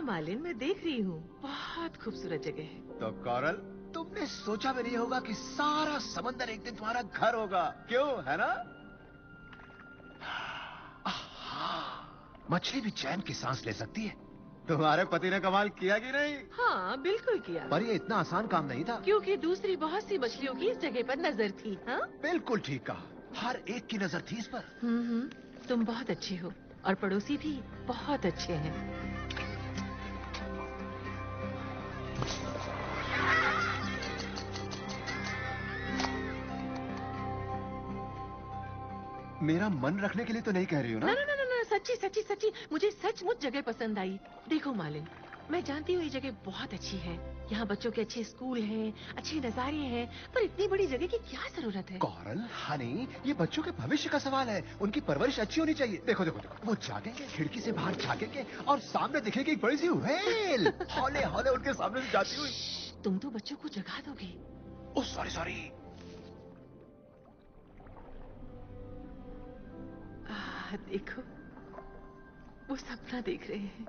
हाँ मार्लिन, मैं देख रही हूँ, बहुत खूबसूरत जगह है। तो कॉरल, तुमने सोचा भी नहीं होगा कि सारा समंदर एक दिन तुम्हारा घर होगा, क्यों, है ना? मछली भी चैन की सांस ले सकती है। तुम्हारे पति ने कमाल किया कि नहीं? हाँ, बिल्कुल किया। पर ये इतना आसान काम नहीं था, क्योंकि दूसरी बहुत सी मछलियों की इस जगह पर नजर थी। हाँ, बिल्कुल ठीक कहा, हर एक की नजर थी इस पर। तुम बहुत अच्छे हो और पड़ोसी भी बहुत अच्छे हैं। मेरा मन रखने के लिए तो नहीं कह रही हो ना? सच्ची सच्ची सच्ची, मुझे सचमुच जगह पसंद आई। देखो मार्लिन, मैं जानती हूँ ये जगह बहुत अच्छी है, यहाँ बच्चों के अच्छे स्कूल हैं, अच्छे नजारे हैं, पर इतनी बड़ी जगह की क्या जरूरत है? कॉरल, हनी, ये बच्चों के भविष्य का सवाल है, उनकी परवरिश अच्छी होनी चाहिए। देखो देखो, देखो। वो जागेंगे, खिड़की से बाहर झाँकेंगे और सामने दिखेगी एक बड़ी सी व्हेल हौले हौले उनके सामने से जाती हुई। तुम तो बच्चों को जगा दोगे। ओह सॉरी सॉरी, देखो वो सपना देख रहे हैं।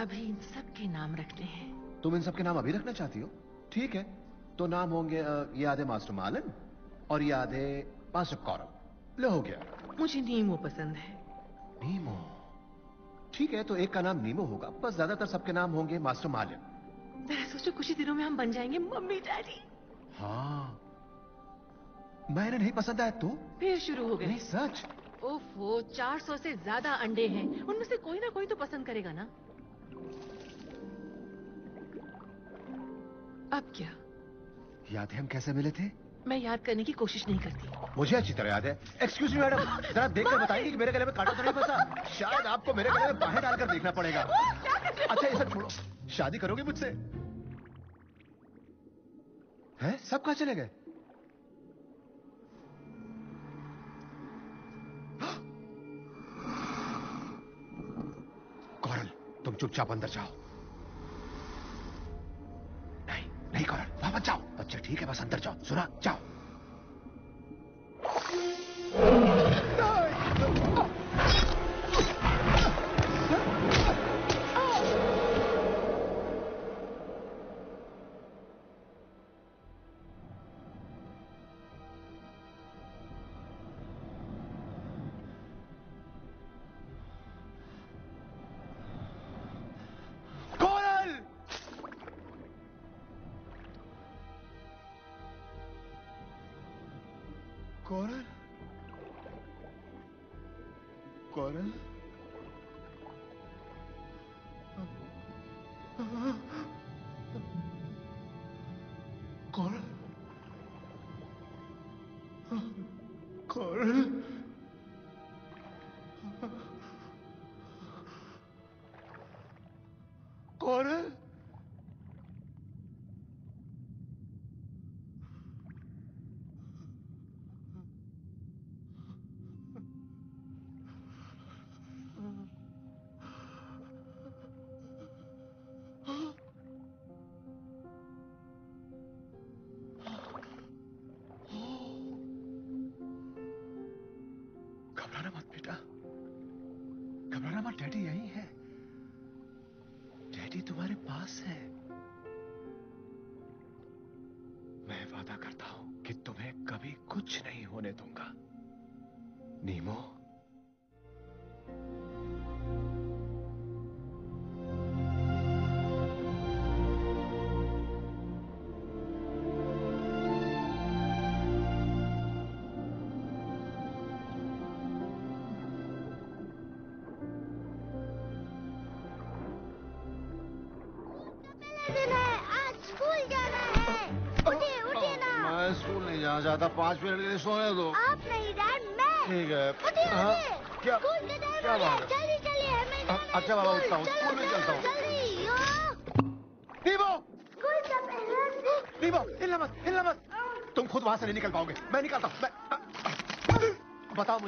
अभी इन सब के नाम रखने हैं। तुम इन सब के नाम अभी रखना चाहती हो? ठीक है, तो नाम होंगे ये आधे मास्टर मार्लिन और ये आधे मास्टर कॉरल। लो हो गया। मुझे नीमो पसंद है। नीमो, ठीक है, तो एक का नाम नीमो होगा। बस ज्यादातर सबके नाम होंगे मास्टर मार्लिन। जरा सोचो, कुछ ही दिनों में हम बन जाएंगे मम्मी डैडी। हाँ, मैंने नहीं पसंद आया तो फिर शुरू हो गए। सच? ओफो, 400 से ज्यादा अंडे हैं, उनमें से कोई ना कोई तो पसंद करेगा ना। अब क्या याद है हम कैसे मिले थे? मैं याद करने की कोशिश नहीं करती। मुझे अच्छी तरह याद है। एक्सक्यूज मी मैडम, जरा देखकर बताइए कि मेरे गले में कांटा तो नहीं फंसा? शायद आपको मेरे गले में बाहर डालकर देखना पड़ेगा। अच्छा ये सब छोड़ो, शादी करोगे मुझसे? हैं, सब कहाँ चले गए? तुम चुपचाप अंदर जाओ। नहीं नहीं कॉरल, वापस जाओ। अच्छा ठीक है, बस अंदर जाओ। सुना, जाओ। Coral, Coral, Coral, Coral, daddy यही है, डैडी तुम्हारे पास है। मैं वादा करता हूं कि तुम्हें कभी कुछ नहीं होने दूंगा। नीमो, जाता 5 मिनट के लिए सोने दो। आप नहीं डैड, मैं। ठीक है। क्या क्या बात है? जल्दी चलिए, मैं। अच्छा बाबा, उठता हूँ, स्कूल में चलता हूँ। नीमो, स्कूल का पहला। नीमो, हिलना मत, हिलना मत। तुम खुद वहाँ से नहीं निकल पाओगे, मैं निकलता हूँ। बताओ मुझे।